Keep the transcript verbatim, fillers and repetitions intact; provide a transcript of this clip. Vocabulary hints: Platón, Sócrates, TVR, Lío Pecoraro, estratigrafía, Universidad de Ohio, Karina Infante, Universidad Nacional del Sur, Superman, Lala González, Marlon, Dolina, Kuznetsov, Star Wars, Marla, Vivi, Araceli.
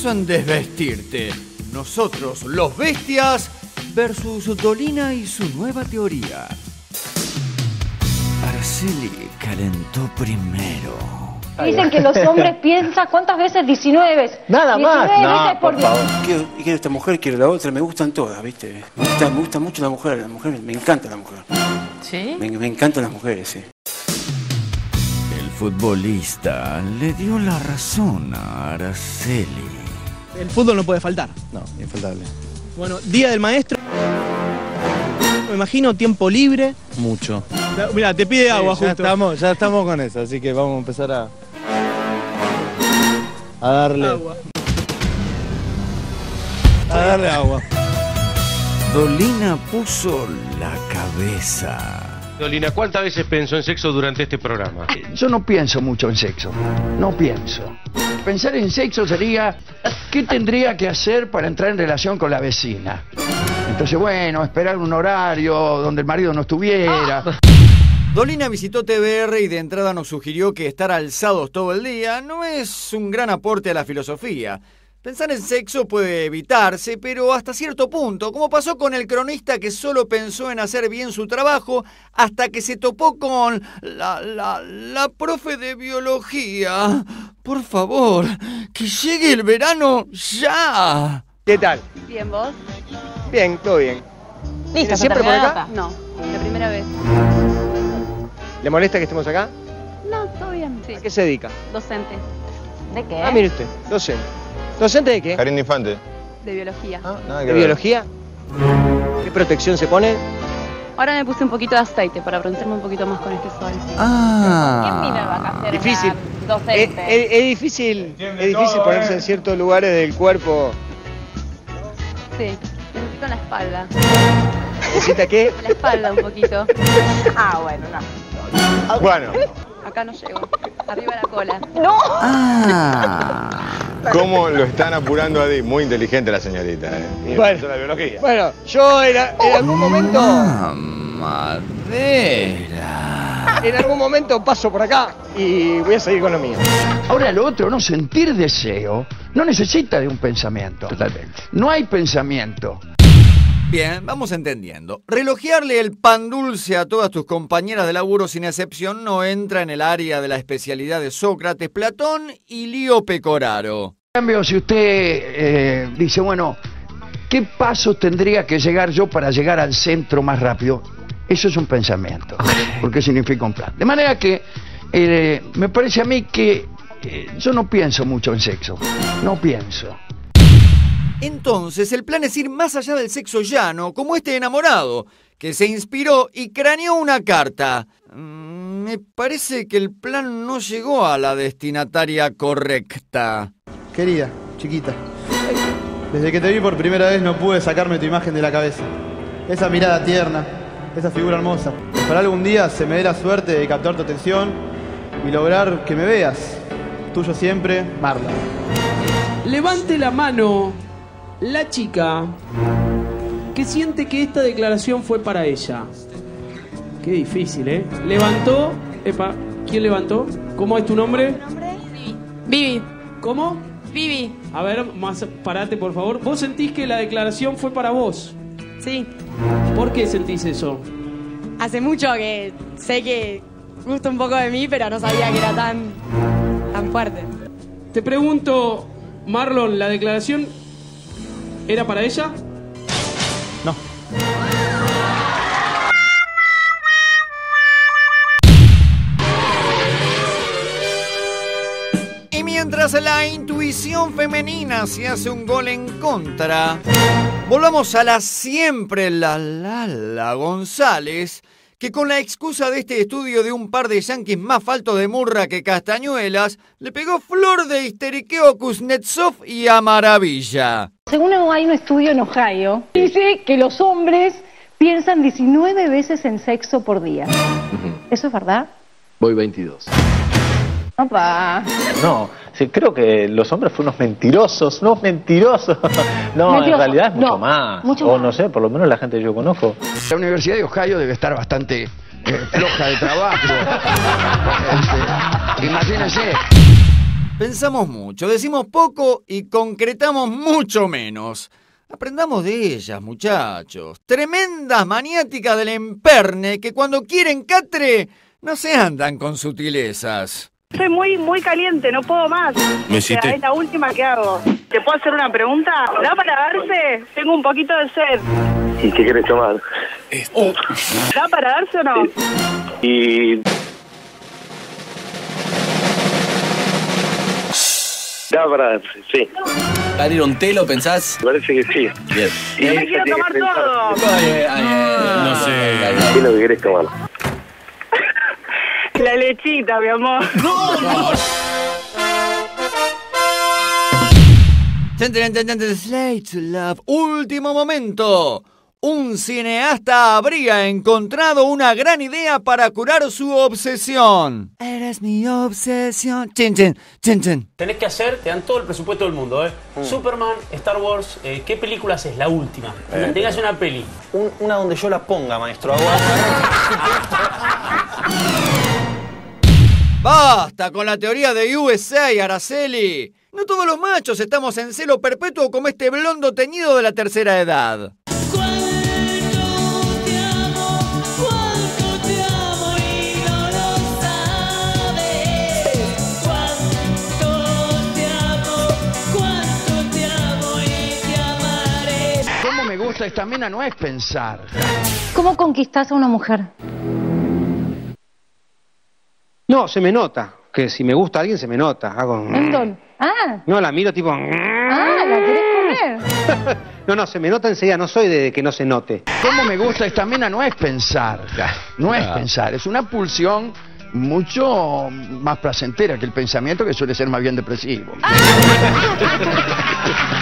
pienso en desvestirte. Nosotros, los bestias, versus Dolina y su nueva teoría. Araceli calentó primero. Dicen que los hombres piensan, ¿cuántas veces? diecinueve veces. Nada más. No, veces por favor. Quiero, quiero esta mujer, quiero la otra, me gustan todas, ¿viste? Me gusta, me gusta mucho la mujer, la mujer, me encanta la mujer. ¿Sí? Me, me encantan las mujeres, sí. El futbolista le dio la razón a Araceli. El fútbol no puede faltar. No, infaltable. Bueno, Día del Maestro. Me imagino, tiempo libre. Mucho. Mira, te pide agua, sí, ya justo. Estamos, ya estamos con eso, así que vamos a empezar a... A darle... Agua. A darle agua. Dolina puso la cabeza. Dolina, ¿cuántas veces pensó en sexo durante este programa? Yo no pienso mucho en sexo. No pienso. Pensar en sexo sería... ¿Qué tendría que hacer para entrar en relación con la vecina? Entonces, bueno, esperar un horario donde el marido no estuviera. Ah. Dolina visitó T V R y de entrada nos sugirió que estar alzados todo el día no es un gran aporte a la filosofía. Pensar en sexo puede evitarse, pero hasta cierto punto, como pasó con el cronista que solo pensó en hacer bien su trabajo hasta que se topó con la, la, la profe de biología. Por favor, que llegue el verano ya. ¿Qué tal? Bien, ¿vos? Bien, todo bien. ¿Listo? ¿Siempre por acá? No, la primera vez. ¿Le molesta que estemos acá? No, todo bien. Sí. ¿A qué se dedica? Docente. ¿De qué? Ah, mire usted, docente. ¿Docente de qué? Karina Infante. De biología. Ah, nada que ¿De ver. biología? ¿Qué protección se pone? Ahora me puse un poquito de aceite para broncearme un poquito más con este sol. Ah. ¿Quién me va a hacer difícil. Docente? Es, es, es difícil, es difícil todo, ponerse eh. en ciertos lugares del cuerpo. Sí. Necesito la espalda. ¿Necesita qué? La espalda un poquito. Ah, bueno, no. Bueno. Acá no llego. Arriba la cola. ¡No! Ah. ¿Cómo lo están apurando a Di? Muy inteligente la señorita, ¿eh? Bueno, la biología. Bueno, yo era, en algún momento... ¡Madera! En algún momento paso por acá y voy a seguir con lo mío. Ahora lo otro, no sentir deseo, no necesita de un pensamiento. Totalmente. No hay pensamiento. Bien, vamos entendiendo. Relojearle el pan dulce a todas tus compañeras de laburo sin excepción no entra en el área de la especialidad de Sócrates, Platón y Lío Pecoraro. En cambio, si usted eh, dice, bueno, ¿qué pasos tendría que llegar yo para llegar al centro más rápido? Eso es un pensamiento, porque significa un plan. De manera que eh, me parece a mí que eh, yo no pienso mucho en sexo, no pienso. Entonces, el plan es ir más allá del sexo llano, como este enamorado, que se inspiró y craneó una carta. Mm, me parece que el plan no llegó a la destinataria correcta. Querida, chiquita, desde que te vi por primera vez no pude sacarme tu imagen de la cabeza. Esa mirada tierna, esa figura hermosa. Ojalá algún día se me dé la suerte de captar tu atención y lograr que me veas. Tuyo siempre, Marla. Levante la mano... La chica que siente que esta declaración fue para ella. Qué difícil, ¿eh? Levantó... Epa, ¿quién levantó? ¿Cómo es tu nombre? ¿Tu nombre? Vivi. Vivi. ¿Cómo? Vivi. A ver, más parate, por favor. ¿Vos sentís que la declaración fue para vos? Sí. ¿Por qué sentís eso? Hace mucho que sé que gusta un poco de mí, pero no sabía que era tan... tan fuerte. Te pregunto, Marlon, la declaración... ¿Era para ella? No. Y mientras la intuición femenina se hace un gol en contra, volvamos a la siempre la Lala González, que con la excusa de este estudio de un par de yanquis más faltos de murra que castañuelas, le pegó flor de histeriqueo a Kuznetsov y a Maravilla. Según hay un estudio en Ohio, dice que los hombres piensan diecinueve veces en sexo por día. ¿Eso es verdad? Voy veintidós. Opa. No, sí, creo que los hombres fueron unos mentirosos, unos mentirosos. No, Mentiroso. En realidad es mucho, no, más. mucho más. O no sé, por lo menos la gente que yo conozco. La Universidad de Ohio debe estar bastante eh, floja de trabajo. Imagínense. Pensamos mucho, decimos poco y concretamos mucho menos. Aprendamos de ellas, muchachos. Tremendas maniáticas del emperne que cuando quieren catre no se andan con sutilezas. Soy muy, muy caliente, no puedo más. Me hiciste... O sea, es la última que hago. ¿Te puedo hacer una pregunta? ¿Da para darse? Tengo un poquito de sed. ¿Y qué querés tomar? Esto. ¿Da para darse o no? Y... Da para darse, sí. ¿Dar un telo, pensás? Parece que sí. Bien. Yes. Yo me quiero tomar todo. Ay, ay, no, no sé. ¿Qué es lo que querés tomar? La lechita, mi amor. ¡No, no! Slave to Love. Último momento. Un cineasta habría encontrado una gran idea para curar su obsesión. Eres mi obsesión. Chin, chin, chin, chin. Tenés que hacer, te dan todo el presupuesto del mundo, ¿eh? Mm. Superman, Star Wars, eh, ¿qué película haces? La última. Eh, Tengas eh. una peli. Un, una donde yo la ponga, maestro. Basta con la teoría de U S A, Araceli. No todos los machos estamos en celo perpetuo como este blondo teñido de la tercera edad. Esta mina no es pensar. ¿Cómo conquistás a una mujer? No, se me nota. Que si me gusta a alguien, se me nota. Hago... Entonces, ah. No, la miro tipo... Ah, ¿la querés comer? No, no, se me nota enseguida. No soy de que no se note. ¿Cómo me gusta esta mina? No es pensar. No es ah. pensar. Es una pulsión mucho más placentera que el pensamiento, que suele ser más bien depresivo. Ah.